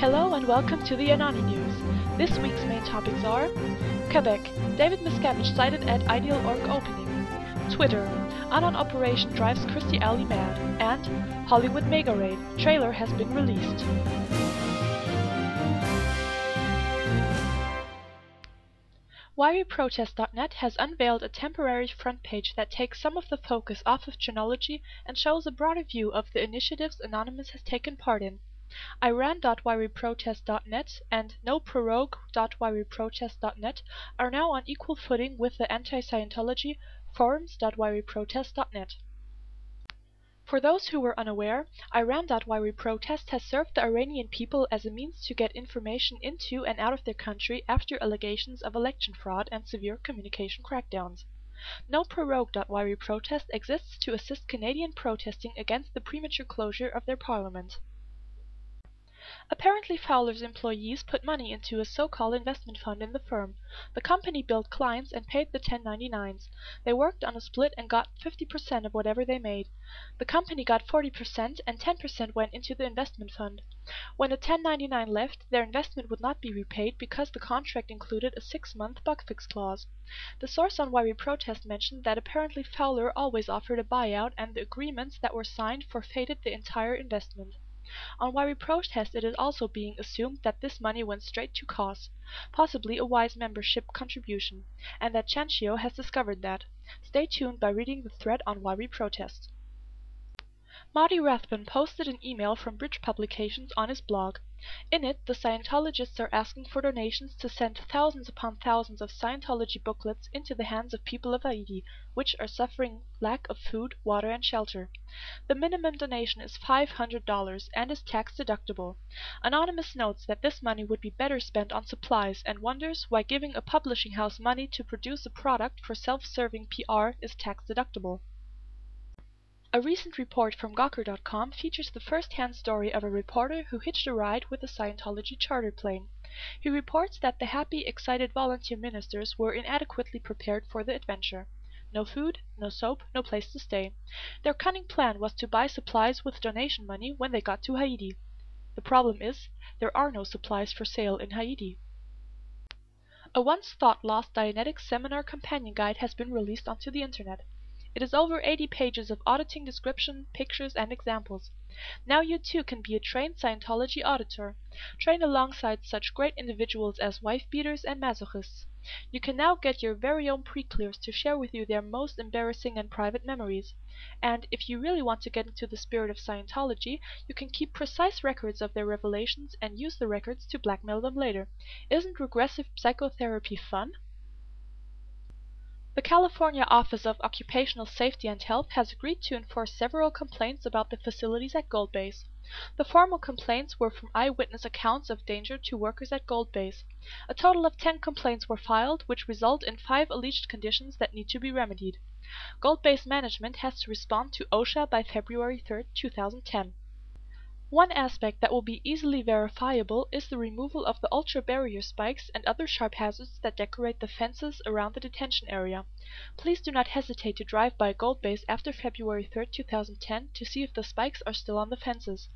Hello and welcome to the AnonyNews. This week's main topics are Quebec, David Miscavige cited at Ideal.org opening, Twitter, Anon operation drives Kirstie Alley mad, and Hollywood Mega Raid, trailer has been released. WhyWeProtest.net has unveiled a temporary front page that takes some of the focus off of Genealogy and shows a broader view of the initiatives Anonymous has taken part in. Iran.yreprotest.net and noprorogue.yreprotest.net are now on equal footing with the anti-Scientology forums.yreprotest.net. For those who were unaware, Iran.yreprotest has served the Iranian people as a means to get information into and out of their country after allegations of election fraud and severe communication crackdowns. noprorogue.yreprotest exists to assist Canadian protesting against the premature closure of their parliament. Apparently Fowler's employees put money into a so-called investment fund in the firm. The company billed clients and paid the 1099s. They worked on a split and got 50% of whatever they made. The company got 40% and 10% went into the investment fund. When the 1099 left, their investment would not be repaid because the contract included a 6-month bug-fix clause. The source on WhyWeProtest mentioned that apparently Fowler always offered a buyout and the agreements that were signed forfeited the entire investment. On WhyWeProtest it is also being assumed that this money went straight to COS, possibly a wise membership contribution, and that Chanchio has discovered that. Stay tuned by reading the thread on WhyWeProtest. Marty Rathbun posted an email from Bridge Publications on his blog. In it, the Scientologists are asking for donations to send thousands upon thousands of Scientology booklets into the hands of people of Haiti, which are suffering lack of food, water and shelter. The minimum donation is $500 and is tax deductible. Anonymous notes that this money would be better spent on supplies and wonders why giving a publishing house money to produce a product for self-serving PR is tax deductible. A recent report from Gawker.com features the first-hand story of a reporter who hitched a ride with a Scientology charter plane. He reports that the happy, excited volunteer ministers were inadequately prepared for the adventure. No food, no soap, no place to stay. Their cunning plan was to buy supplies with donation money when they got to Haiti. The problem is, there are no supplies for sale in Haiti. A once-thought-lost Dianetics seminar companion guide has been released onto the internet. It is over 80 pages of auditing description, pictures, and examples. Now you too can be a trained Scientology auditor, trained alongside such great individuals as wife-beaters and masochists. You can now get your very own pre-clears to share with you their most embarrassing and private memories. And if you really want to get into the spirit of Scientology, you can keep precise records of their revelations and use the records to blackmail them later. Isn't regressive psychotherapy fun? The California Office of Occupational Safety and Health has agreed to enforce several complaints about the facilities at Gold Base. The formal complaints were from eyewitness accounts of danger to workers at Gold Base. A total of 10 complaints were filed, which result in 5 alleged conditions that need to be remedied. Gold Base management has to respond to OSHA by February 3, 2010. One aspect that will be easily verifiable is the removal of the ultra-barrier spikes and other sharp hazards that decorate the fences around the detention area. Please do not hesitate to drive by Gold Base after February 3, 2010 to see if the spikes are still on the fences.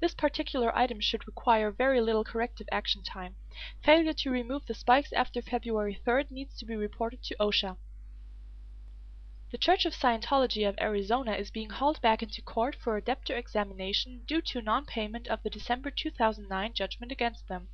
This particular item should require very little corrective action time. Failure to remove the spikes after February 3 needs to be reported to OSHA. The Church of Scientology of Arizona is being hauled back into court for a debtor examination due to non-payment of the December 2009 judgment against them.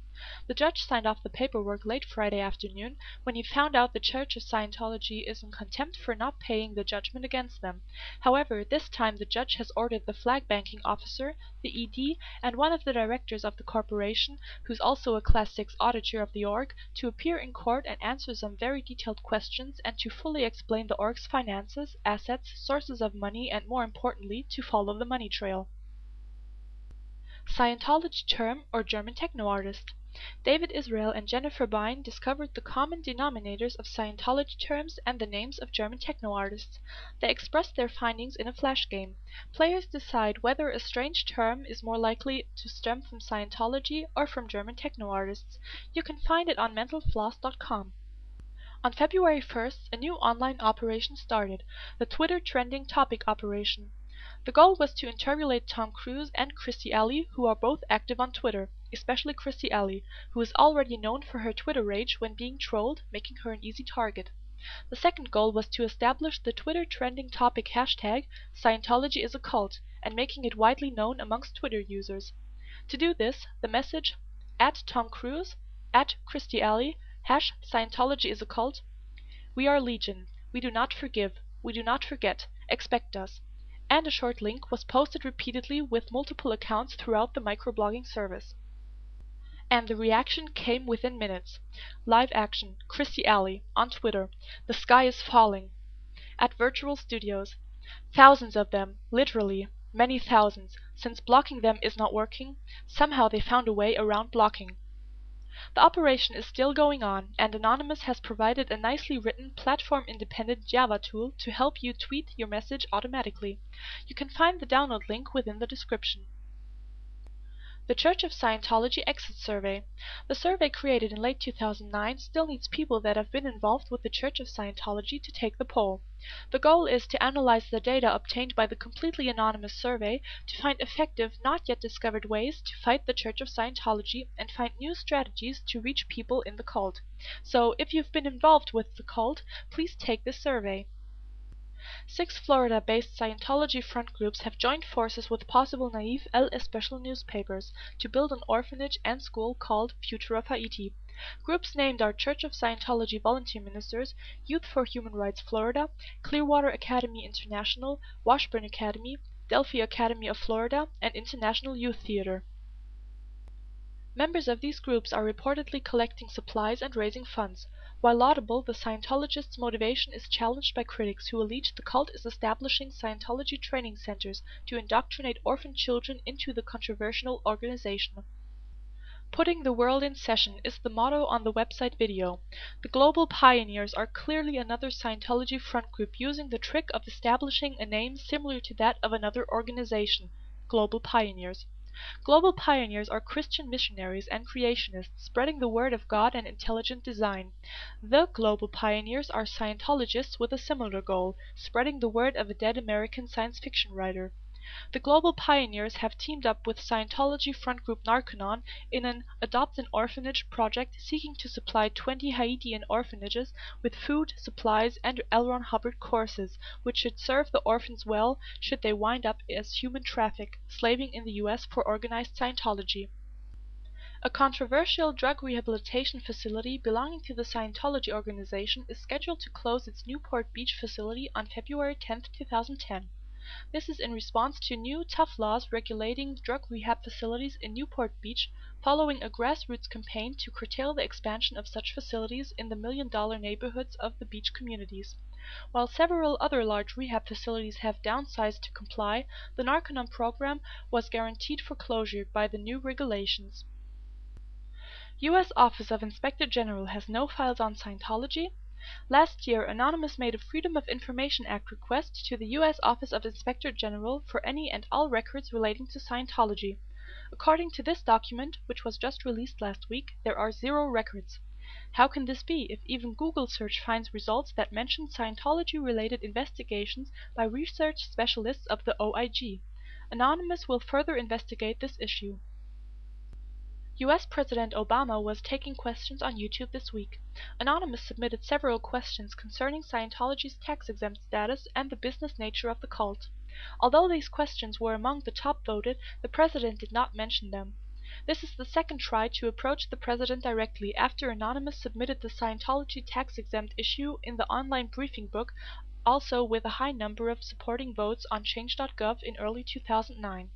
The judge signed off the paperwork late Friday afternoon when he found out the Church of Scientology is in contempt for not paying the judgment against them. However, this time the judge has ordered the flag banking officer, the ED, and one of the directors of the corporation, who's also a Class 6 auditor of the org, to appear in court and answer some very detailed questions and to fully explain the org's finances, assets, sources of money, and more importantly, to follow the money trail. Scientology term or German techno artist. David Israel and Jennifer Bine discovered the common denominators of Scientology terms and the names of German techno artists. They expressed their findings in a flash game. Players decide whether a strange term is more likely to stem from Scientology or from German techno artists. You can find it on mentalfloss.com. On February 1st, a new online operation started, the Twitter trending topic operation. The goal was to interrogate Tom Cruise and Kirstie Alley, who are both active on Twitter, especially Kirstie Alley, who is already known for her Twitter rage when being trolled, making her an easy target. The second goal was to establish the Twitter trending topic hashtag Scientology is a cult and making it widely known amongst Twitter users. To do this, the message @TomCruise, @KirstieAlley, #Scientology is a cult. We are legion. We do not forgive. We do not forget. Expect us. And a short link was posted repeatedly with multiple accounts throughout the microblogging service. And the reaction came within minutes. Live action, Kirstie Alley, on Twitter. The sky is falling. At virtual studios. Thousands of them, literally, many thousands. Since blocking them is not working, somehow they found a way around blocking. The operation is still going on, and Anonymous has provided a nicely written platform-independent Java tool to help you tweet your message automatically. You can find the download link within the description. The Church of Scientology Exit Survey. The survey created in late 2009 still needs people that have been involved with the Church of Scientology to take the poll. The goal is to analyze the data obtained by the completely anonymous survey to find effective, not yet discovered ways to fight the Church of Scientology and find new strategies to reach people in the cult. So, if you've been involved with the cult, please take this survey. 6 Florida-based Scientology front groups have joined forces with possible naive El Especial newspapers to build an orphanage and school called Future of Haiti. Groups named are Church of Scientology Volunteer Ministers, Youth for Human Rights Florida, Clearwater Academy International, Washburn Academy, Delphi Academy of Florida, and International Youth Theater. Members of these groups are reportedly collecting supplies and raising funds. While laudable, the Scientologists' motivation is challenged by critics who allege the cult is establishing Scientology training centers to indoctrinate orphan children into the controversial organization. Putting the world in session is the motto on the website video. The Global Pioneers are clearly another Scientology front group using the trick of establishing a name similar to that of another organization, Global Pioneers. Global Pioneers are Christian missionaries and creationists spreading the word of God and intelligent design. The Global Pioneers are Scientologists with a similar goal, spreading the word of a dead American science fiction writer. The Global Pioneers have teamed up with Scientology front group Narconon in an Adopt an Orphanage project seeking to supply 20 Haitian orphanages with food, supplies, and L. Ron Hubbard courses, which should serve the orphans well should they wind up as human trafficked, slaving in the U.S. for organized Scientology. A controversial drug rehabilitation facility belonging to the Scientology organization is scheduled to close its Newport Beach facility on February 10, 2010. This is in response to new, tough laws regulating drug rehab facilities in Newport Beach, following a grassroots campaign to curtail the expansion of such facilities in the million-dollar neighborhoods of the beach communities. While several other large rehab facilities have downsized to comply, the Narconon program was guaranteed for closure by the new regulations. U.S. Office of Inspector General has no files on Scientology. Last year, Anonymous made a Freedom of Information Act request to the U.S. Office of Inspector General for any and all records relating to Scientology. According to this document, which was just released last week, there are 0 records. How can this be if even Google search finds results that mention Scientology-related investigations by research specialists of the OIG? Anonymous will further investigate this issue. U.S. President Obama was taking questions on YouTube this week. Anonymous submitted several questions concerning Scientology's tax-exempt status and the business nature of the cult. Although these questions were among the top voted, the president did not mention them. This is the second try to approach the president directly after Anonymous submitted the Scientology tax-exempt issue in the online briefing book, also with a high number of supporting votes on Change.gov in early 2009.